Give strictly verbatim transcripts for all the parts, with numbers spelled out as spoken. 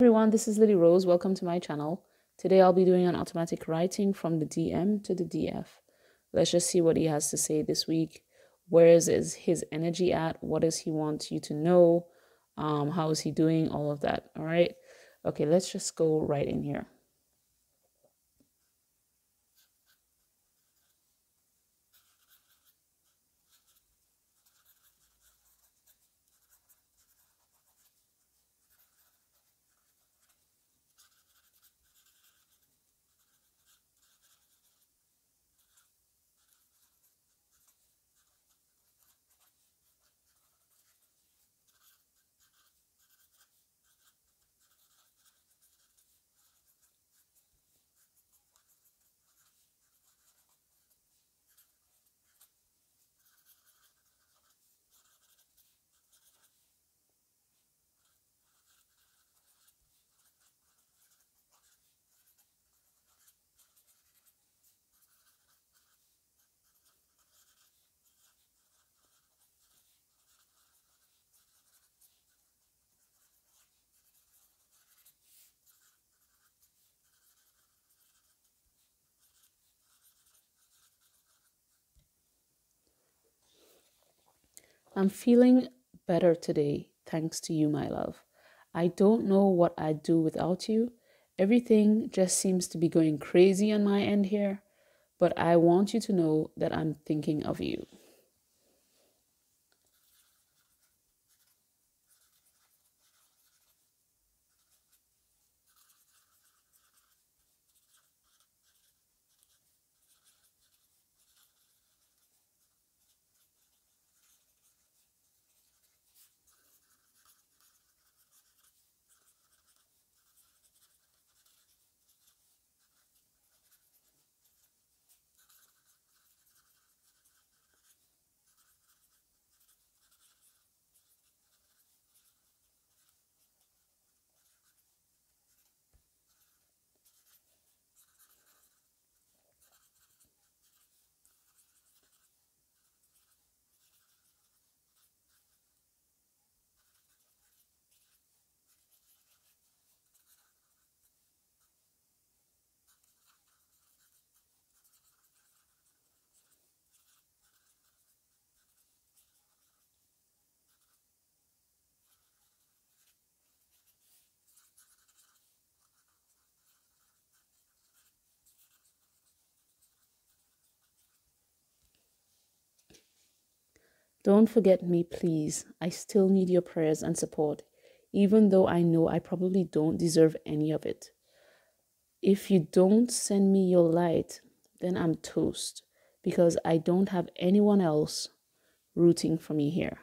Everyone, this is Lilly Rose. Welcome to my channel. Today I'll be doing an automatic writing from the D M to the D F. Let's just see what he has to say this week. Where is his energy at? What does he want you to know? Um, how is he doing? All of that. All right. Okay, let's just go right in here. I'm feeling better today, thanks to you, my love. I don't know what I'd do without you. Everything just seems to be going crazy on my end here, but I want you to know that I'm thinking of you. Don't forget me, please. I still need your prayers and support, even though I know I probably don't deserve any of it. If you don't send me your light, then I'm toast, because I don't have anyone else rooting for me here.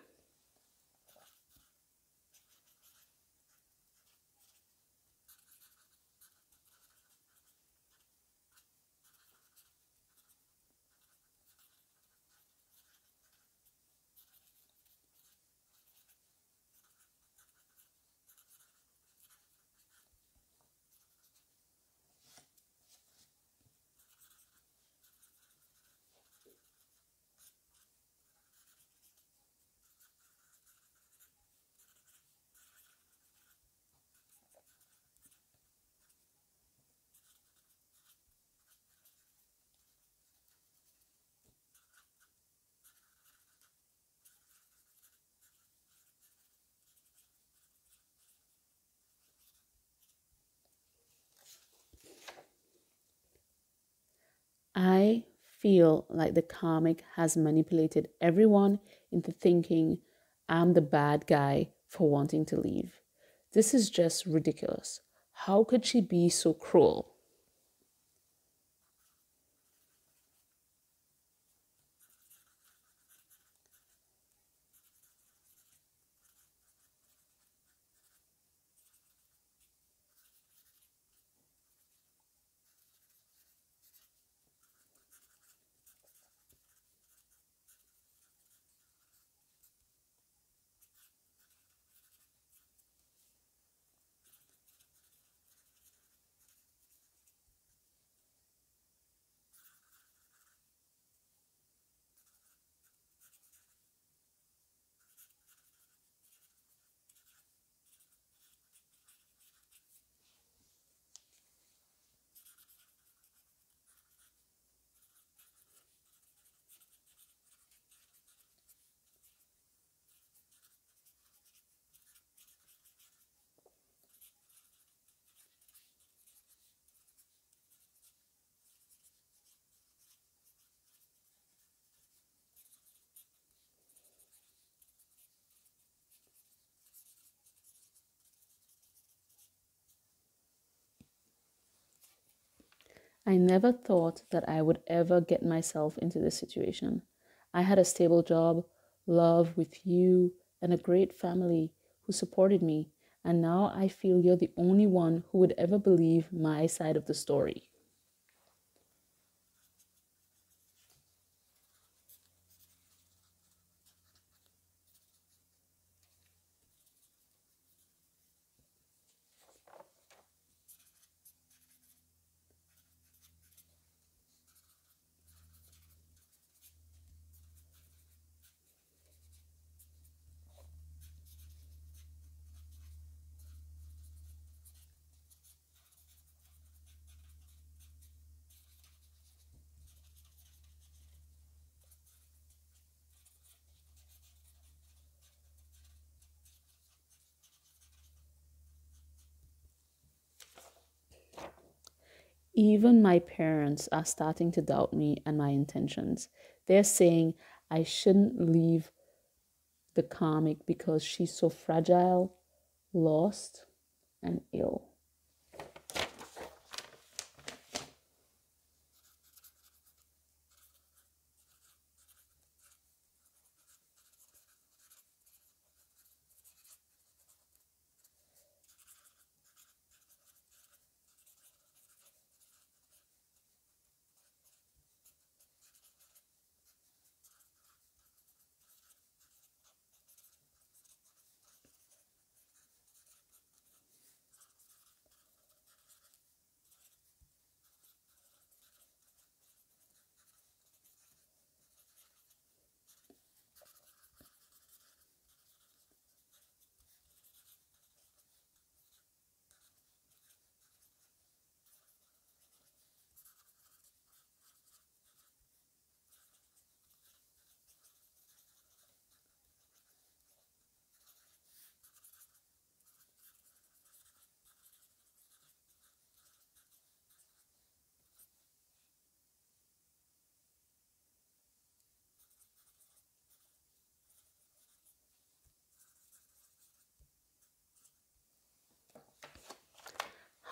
I feel like the karmic has manipulated everyone into thinking I'm the bad guy for wanting to leave. This is just ridiculous. How could she be so cruel? I never thought that I would ever get myself into this situation. I had a stable job, love with you, and a great family who supported me, and now I feel you're the only one who would ever believe my side of the story. Even my parents are starting to doubt me and my intentions. They're saying I shouldn't leave the karmic because she's so fragile, lost, and ill.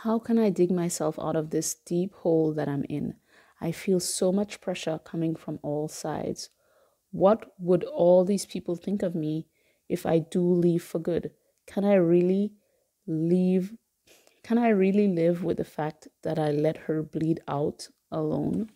How can I dig myself out of this deep hole that I'm in? I feel so much pressure coming from all sides. What would all these people think of me if I do leave for good? Can I really leave? Can I really live with the fact that I let her bleed out alone?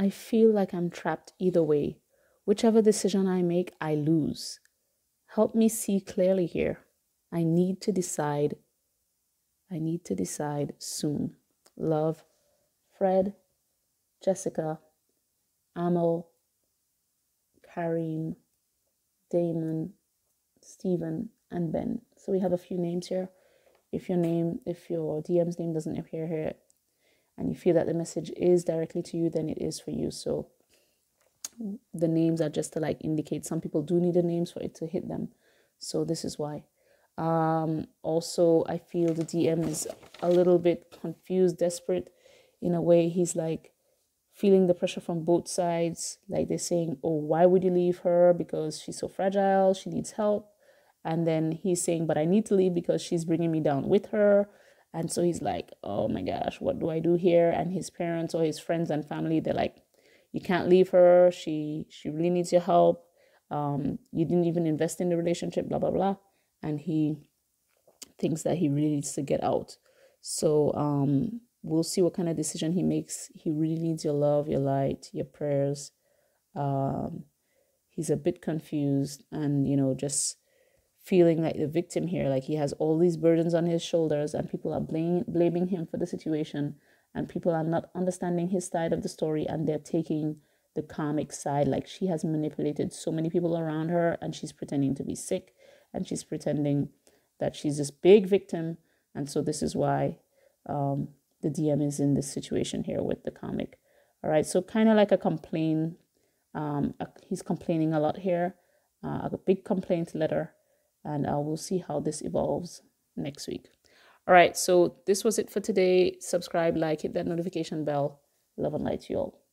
I feel like I'm trapped either way. Whichever decision I make, I lose. Help me see clearly here. I need to decide. I need to decide soon. Love, Fred, Jessica, Amal, Karim, Damon, Stephen, and Ben. So we have a few names here. If your name, if your D M's name doesn't appear here, and you feel that the message is directly to you, then it is for you. So the names are just to like indicate. Some people do need the names for it to hit them. So this is why. Um, also, I feel the D M is a little bit confused, desperate. In a way, he's like feeling the pressure from both sides. Like they're saying, oh, why would you leave her? Because she's so fragile. She needs help. And then he's saying, but I need to leave because she's bringing me down with her. And so he's like, oh my gosh, what do I do here? And his parents or his friends and family, they're like, you can't leave her. She she really needs your help. Um, you didn't even invest in the relationship, blah, blah, blah. And he thinks that he really needs to get out. So um, we'll see what kind of decision he makes. He really needs your love, your light, your prayers. Um, he's a bit confused and, you know, just feeling like the victim here. Like he has all these burdens on his shoulders and people are blaming, blaming him for the situation. And people are not understanding his side of the story and they're taking the karmic side. Like she has manipulated so many people around her and she's pretending to be sick and she's pretending that she's this big victim. And so this is why um, the D M is in this situation here with the karmic. All right. So kind of like a complaint. Um, a, he's complaining a lot here. Uh, a big complaint letter. And uh, we'll see how this evolves next week. All right, so this was it for today. Subscribe, like, hit that notification bell. Love and light to you all.